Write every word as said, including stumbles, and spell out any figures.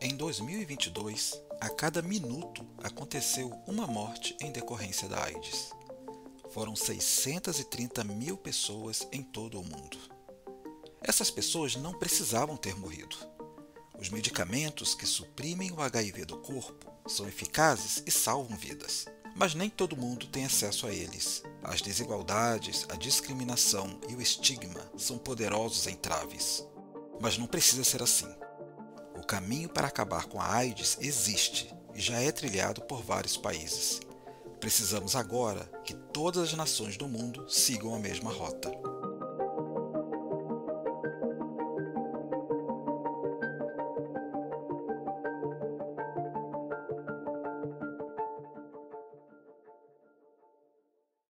Em dois mil e vinte e dois, a cada minuto aconteceu uma morte em decorrência da AIDS. Foram seiscentos e trinta mil pessoas em todo o mundo. Essas pessoas não precisavam ter morrido. Os medicamentos que suprimem o H I V do corpo são eficazes e salvam vidas, mas nem todo mundo tem acesso a eles. As desigualdades, a discriminação e o estigma são poderosos entraves. Mas não precisa ser assim. O caminho para acabar com a AIDS existe e já é trilhado por vários países. Precisamos agora que todas as nações do mundo sigam a mesma rota.